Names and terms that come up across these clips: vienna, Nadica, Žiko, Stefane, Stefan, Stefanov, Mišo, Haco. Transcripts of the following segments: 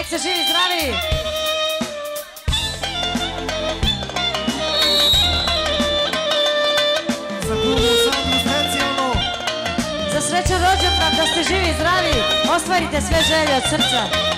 Nek se živi zdravi! Za drugu samo specijalno! Za srećan rođendan, da ste živi zdravi! Ostvarite sve želje od srca!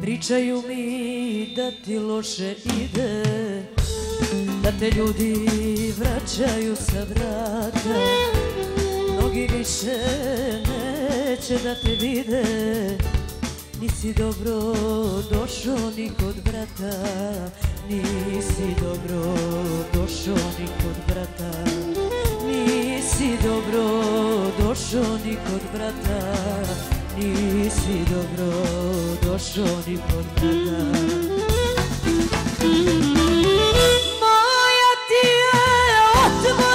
Pričaju mi da ti loše ide, da te ljudi vraćaju sa vrata. Mnogi više neće da te vide, nisi dobro došao ni kod brata. Nisi dobro došao ni kod brata. Nisi dobro došao ni kod brata. Nisi dobro došao ni kod brata. Moja ti je otvorena.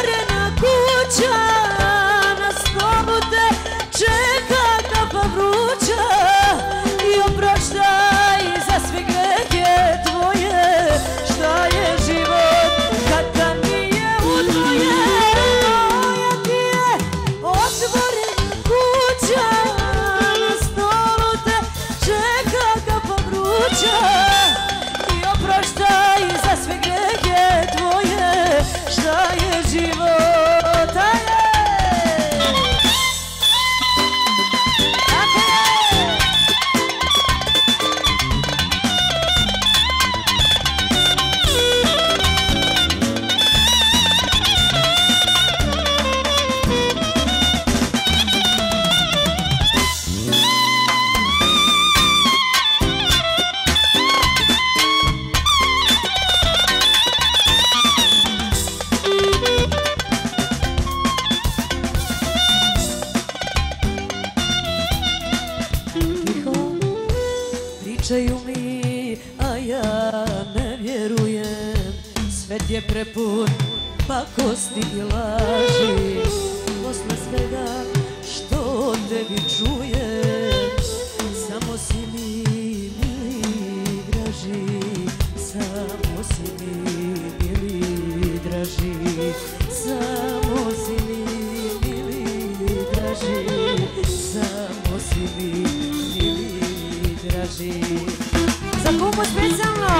Svet je prepun pakosti I laži, posle svega što od tebi čuje, samo si mi mili draži, samo si mi mili draži, samo si mi mili draži, samo si mi mili draži. Za kupu specijalno!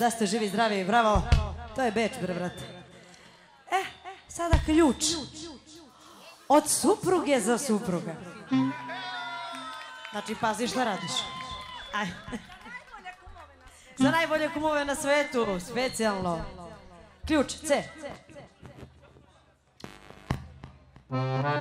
Da ste živi, zdravi, bravo. To je Beč, bre, brate. Sada ključ. Od supruge za supruga. Znači, pazi šta radiš. Za najbolje kumove na svetu, specijalno. Ključ, C. Može!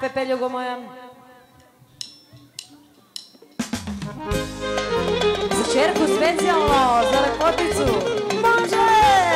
Pepeljugo moja. Za čerku specijalno, za lepoticu. Može!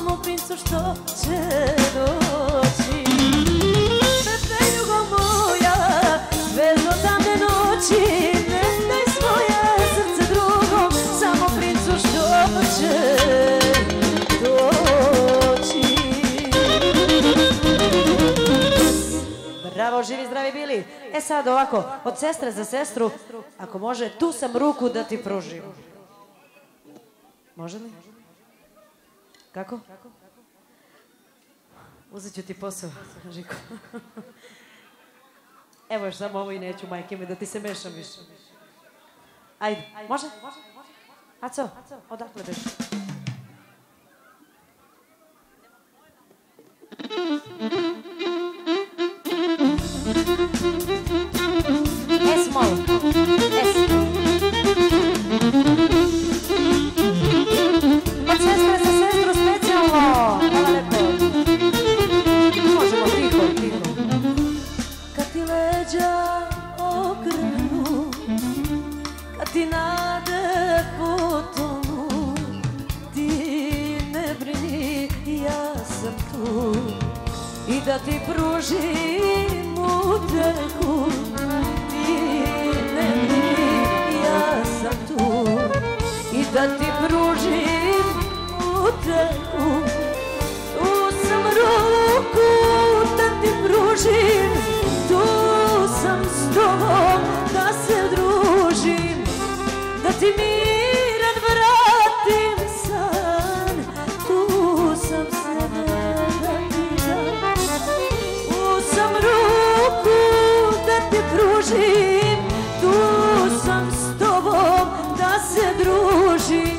samo princu što će doći. Srce ljugo moja, zvezdo tamne noći, ne daj svoje srce drugom, samo princu što će doći. Bravo, živi, zdravi bili. E sad ovako, od sestre za sestru, ako može, tu sam ruku da ti pružim. Može li? Kako? Uzet ću ti posao, Žiko. Evo još samo ovo i neću, majke mi, da ti se mešam više. Ajde, može? Haco, odakle beš? S malo. S. Ti nade potonu, ti ne brini, ja sam tu. I da ti pružim utehu, ti ne brini, ja sam tu. I da ti pružim utehu, tu sam ruku da ti pružim, tu sam s tobom da se družim. Da ti miran vratim san, tu sam sebe da ti dam. Tu sam ruku da ti pružim, tu sam s tobom da se družim.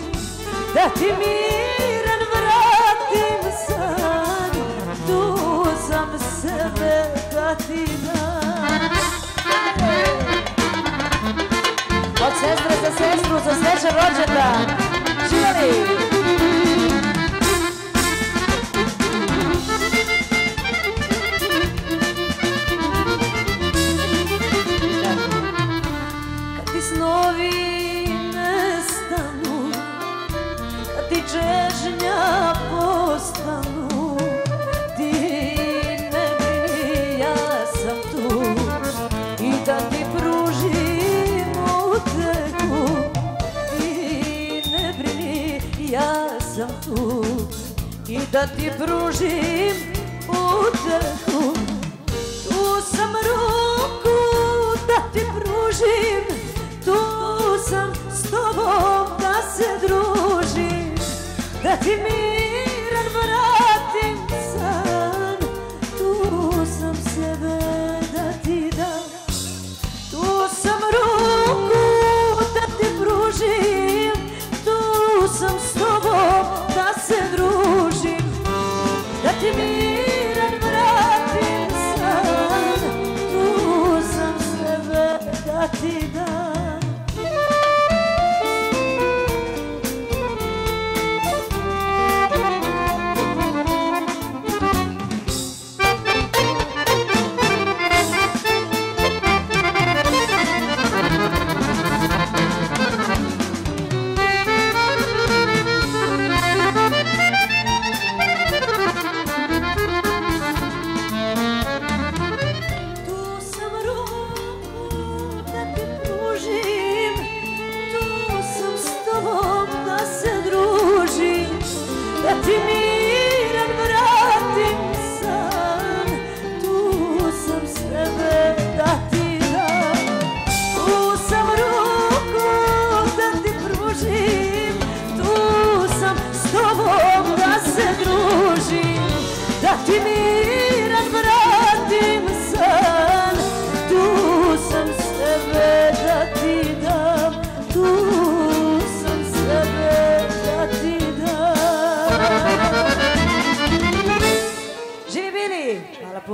Da ti miran vratim san, tu sam sebe da ti dam. Od sestre za sestru, za srećan rođendan. Živjeli! Kad ti snovi nestanu, kad ti čežnja postanu, ti ne brini, ja sam tu. I da ti pruži ti ne brini, ja sam tu. I da ti pružim utehu, tu sam ruku da ti pružim, tu sam s tobom da se družim. Da ti miran vratim san, tu sam sebe da ti dam. Tu sam ruku da ti pružim, tu sam s tobom da se družim. Da ti miran vratim san, tu sam sebe da ti dam.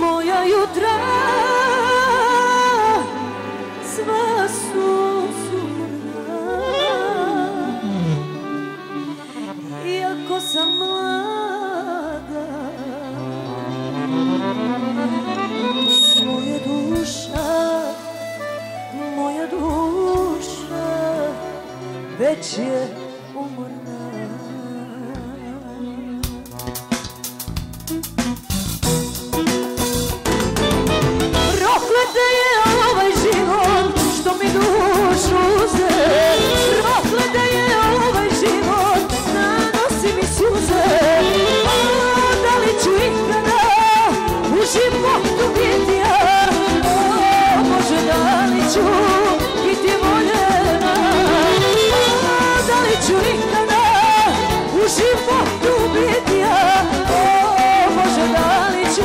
moja jutra, sva su sumorna. Iako sam mlada, već je umorna. Prokleta je ovaj život što mi dušu uze, prokleta je ovaj život nanosi mi suze. Da li ću ikada u životu biti ja, Bože da li ću biti voljena, da li ću ikada u životu biti ja, Bože da li ću.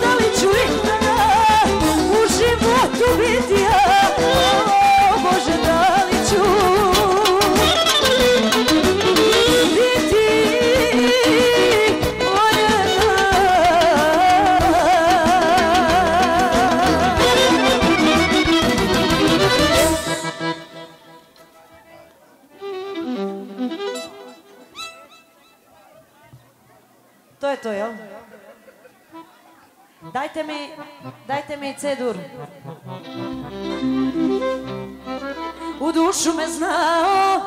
Da li ću je to, jel? Dajte mi C-dur. U dušu me znao,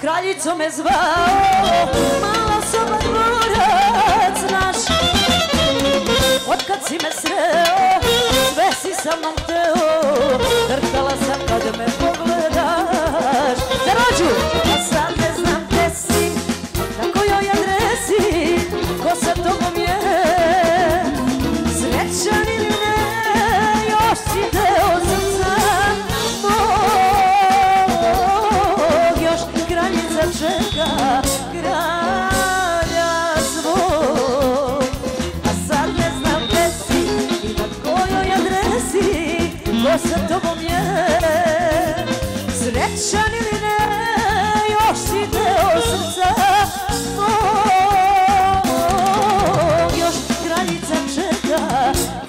kraljico me zvao, mala soba dvorac naš. Otkad si me sreo, sve si sa mnom teo, drhtala sam kad me pogledaš. Zarađu! A sad ne znam gde si, na kojoj adresi, ko sa tobom je. Srećan ili ne, još si deo srca mog, još kraljica čeka kralja svog. A sad ne znam gde si i na kojoj adresi, ko sa tobom je. Srećan ili ne, još si deo srca mog, još kraljica čeka kralja svog.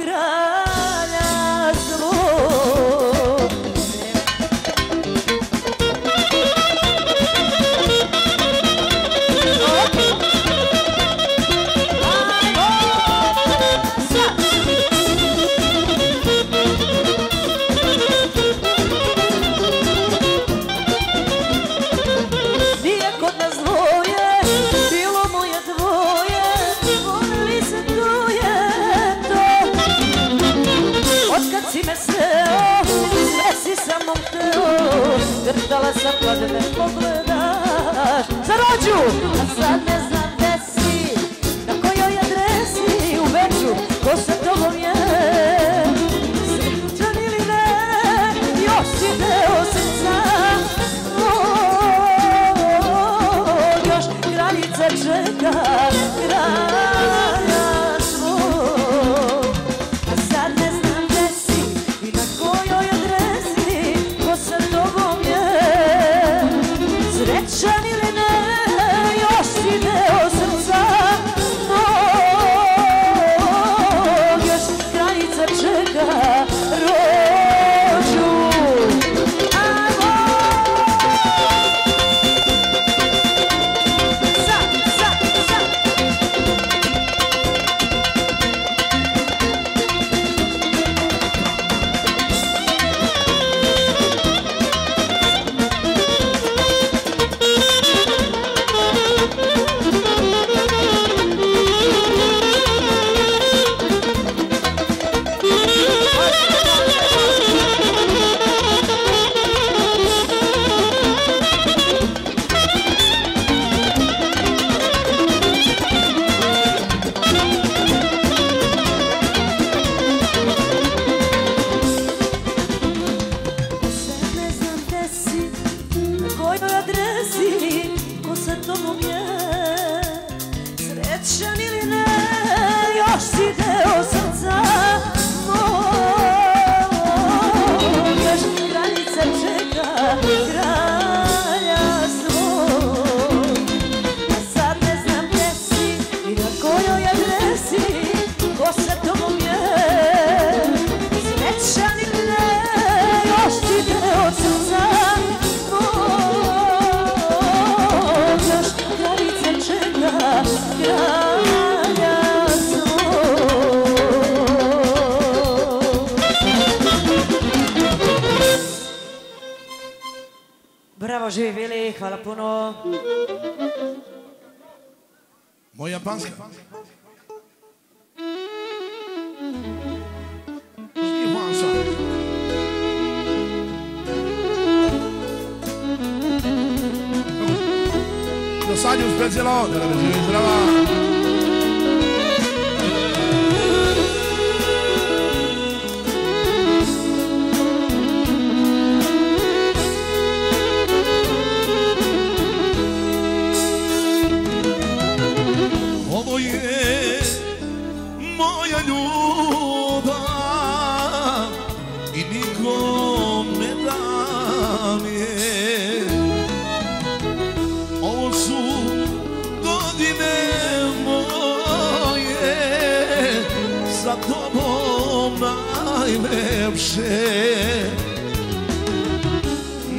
Drhtala sam kad me pogledaš. Zarađu! A sad ne znam gde si, na kojoj adresi, u Beču, ko sa tobom je. Srećan ili ne, još si deo srca mog, još kraljica čeka kralja svog. A sad ne znam gde si i na kojoj adresi, ko sa tobom je. Srećan ili ne, još si deo srca mog, još kraljica čeka rođu. Ajmo! Sad!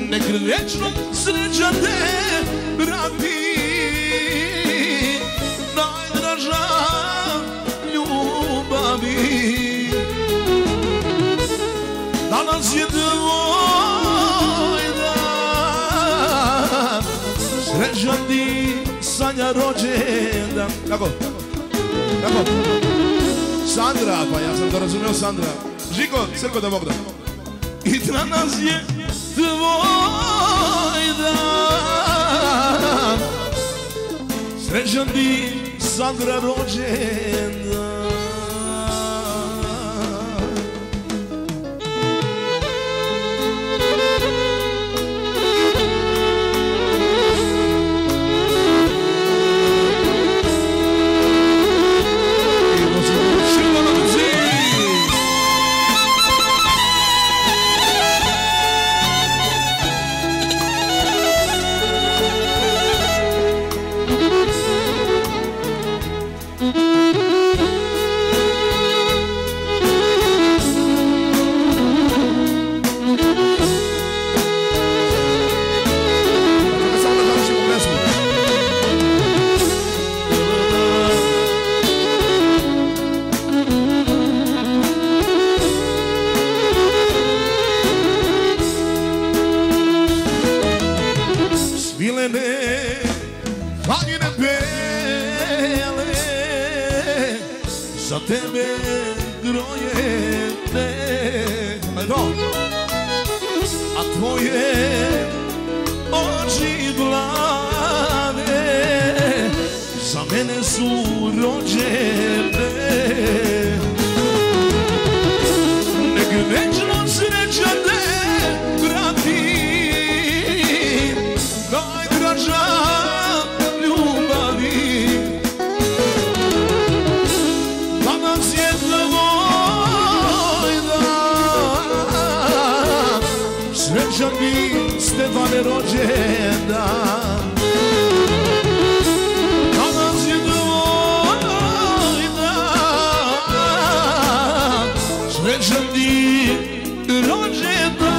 Najdraža Sreća ti sanja rođendan. Kako? Kako? Sandra, pa ja sam to razumio Sandra. Žiko, crko da Bog da. I danas je tvoj dan. Sreća ti Sandra rođendan. Za tebe grojene, a tvoje oči blade za mene su rođene. Nek večno sreća te prati, najdraža Stefane rođendan. Danas je tvoj dan. Srećan ti rođendan.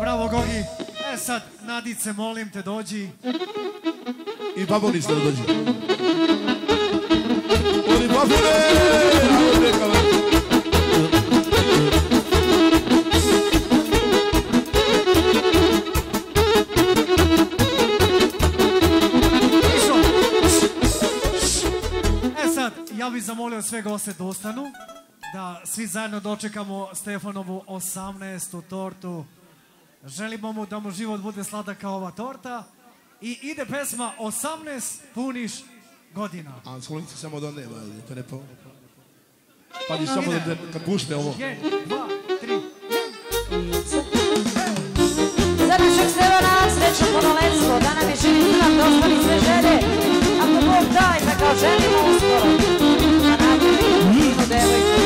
Bravo Gogi. E sad Nadice, molim te, dođi. I babuli ste da dođe. Oni babule! E sad, ja bih zamolio sve goste da ostanu, da svi zajedno dočekamo Stefanovu 18. tortu. Želimo mu da mu život bude sladak kao ova torta. I ide pesma 18 puniš godina. A sklonite samo do neba, to ne po... Padi samo kad pušte ovo. 1, 2, 3. Za našeg Stefana srećno ponolenstvo, da nam je živi divan, dospani sve želje. Ako Bog daj, da kao želimo uskoro, da napravimo divnu devojku.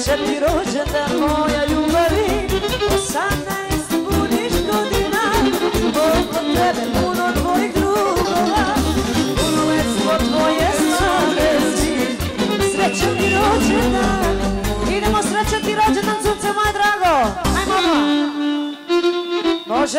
Sreća ti rođena moja ljubavi, 18 puniš godina, koliko tebe puno tvojih drugova, puno je smo tvoje savezi. Sreća ti rođena, idemo sreća ti rođena, sunce moje drago, ajmo! Može!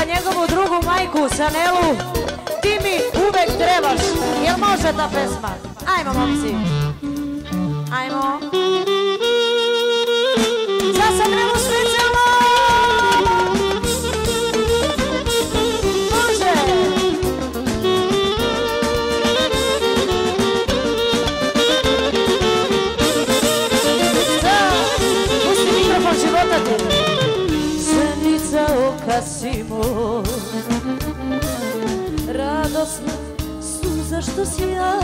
za njegovu drugu majku, Sanelu, ti mi uvek trebaš. Jel može ta pesma? Ajmo, momci. Ajmo. Za Sanelu specijalno. Može. Pusti mikrofon života ti. Zenica oka si moj, radosna suza što si ja.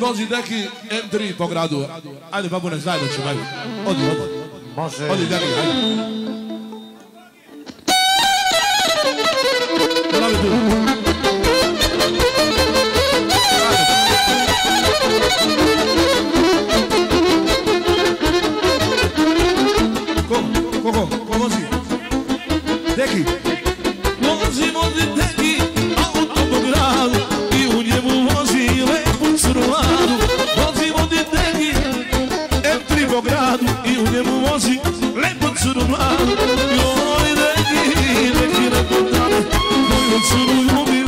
Vozi neki M3 po gradu. Ajde, babune, zajedno ćemo. Odi. Može. Odi, Dani, ajde. Poravi tu. Ko vozi? Deki. Vozi, Deki, auto po gradu i u njemu vozi lepu crva. I u njemu vozi lepo curu mladu. Joj, neki, neki, lepo dane. Moju curu ljubim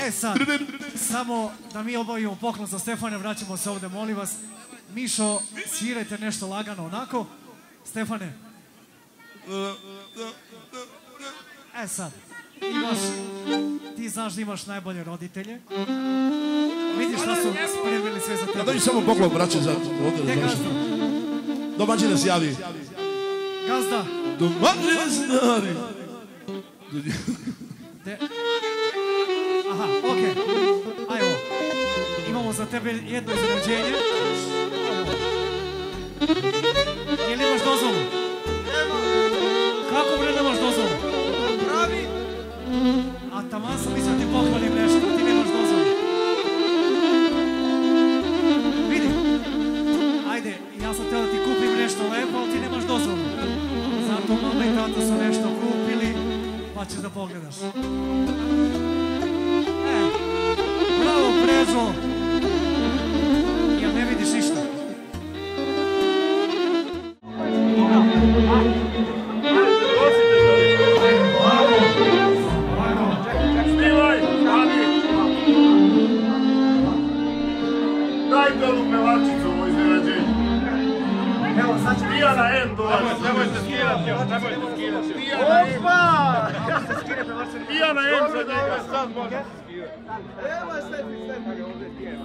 E sad, samo da mi obavimo poklon za Stefane, vraćamo se ovdje, molim vas. Mišo, svirajte nešto lagano onako. Stefane. E sad, ti znaš da imaš najbolje roditelje. Vidiš da su spremili sve za tebe. Ja dođi samo poklon, braće, za roditelje. Domaćin da se javi. Gazda. Domaćin da se javi. Aha, okej. Ajmo. Imamo za tebe jedno izređenje. Je li imaš dozvolu? Evo. Kako bre nemaš dozvolu? Pravi. A taman sam mislio ti pohvalim nešto. Ti nemaš dozvolu. Vidi. Ajde, ja sam teo da ti kupim nešto lepo, ali ti nemaš dozvolu. Zato mama i tata su nešto kupili, pa ćeš da pogledaš. Bravo, Prezo! Jel ne vidiš ništa? Daj belu pevačicu u iznenađenju. Tijana M dolazi. Nemojte skirati, nemojte skirati. Opa! Tijana M za njega sad možete skirati. Evo je Stefan ovdje Tijana.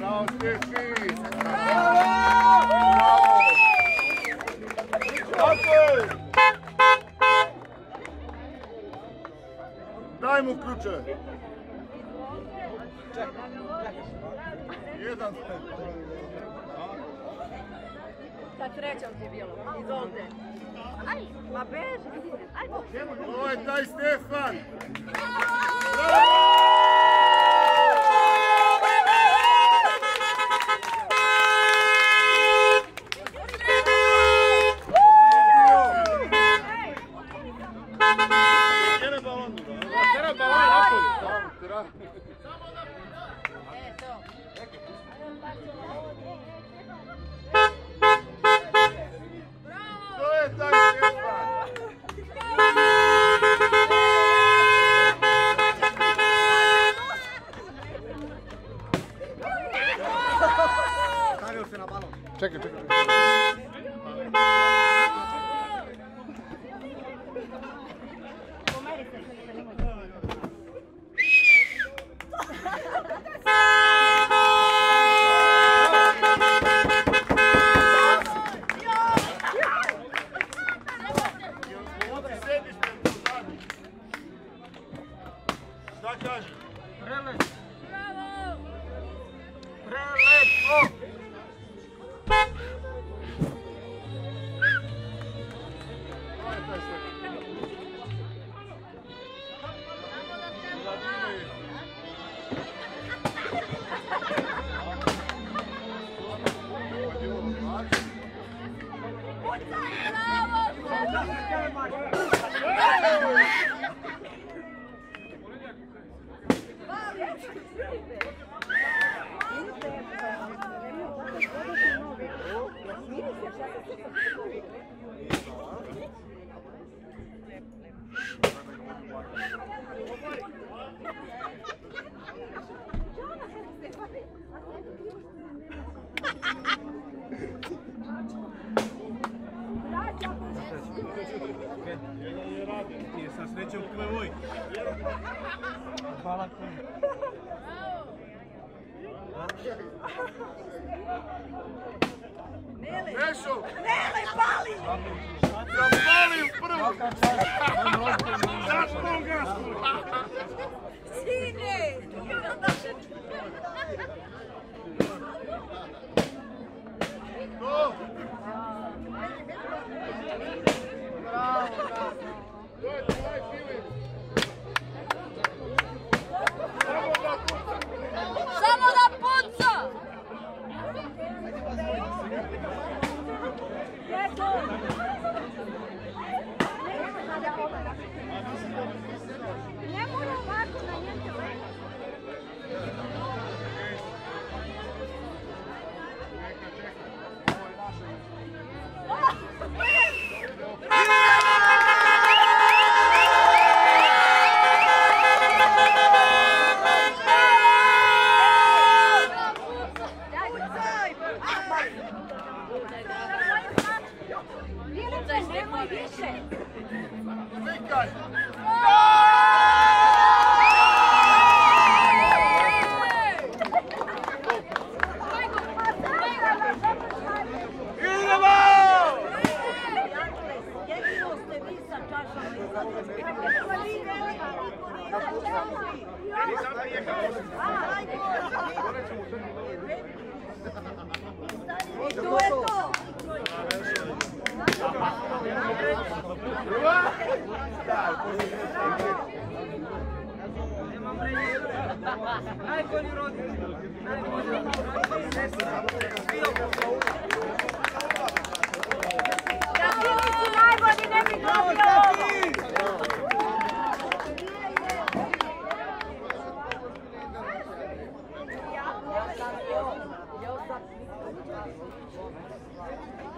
Bravo, Stefi! Bravo! Okej! Daj mu ključe! Jedan... Sa srećom ti bilo, izolite. Aj, ma beži! Ovo je taj Stefan! Bravo! Hvala. Mišo! Nele, pali! Ja palim prvu! Zašto ga sluha? Sine! To! Bravo, bravo! Dođi, daj Filip! Samo da puca! Samo da puca! Ne mora ovako na njete leka. Čeka, čeka. Ovo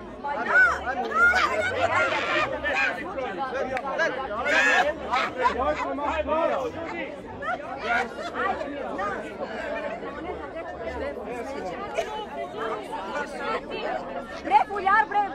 je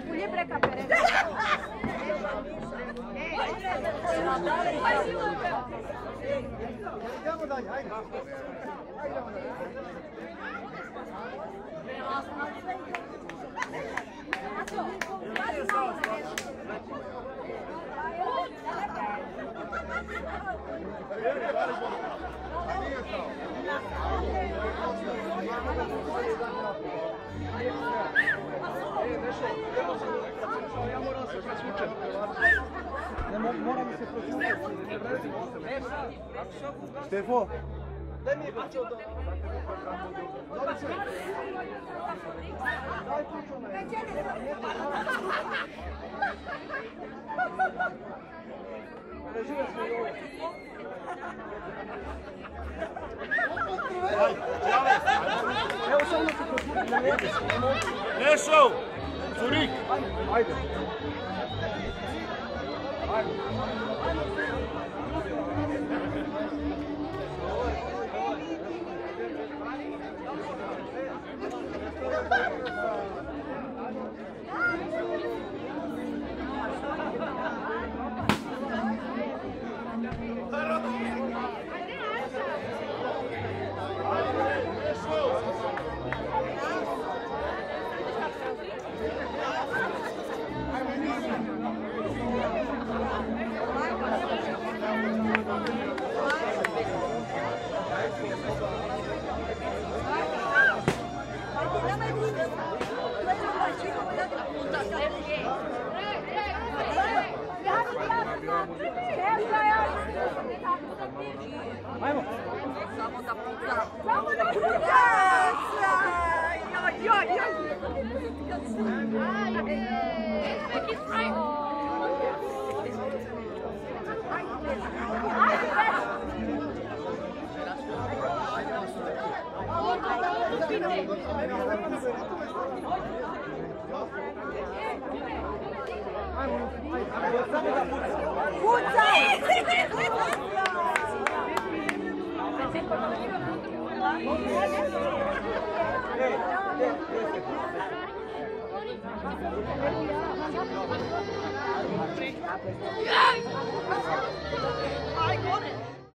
naša. Stefo, daj mi je počeo da... Režime smo i ovo. Evo sam da se prosluti, ne mogu. Nešao, Curik. Ajde. Ajde. Yes!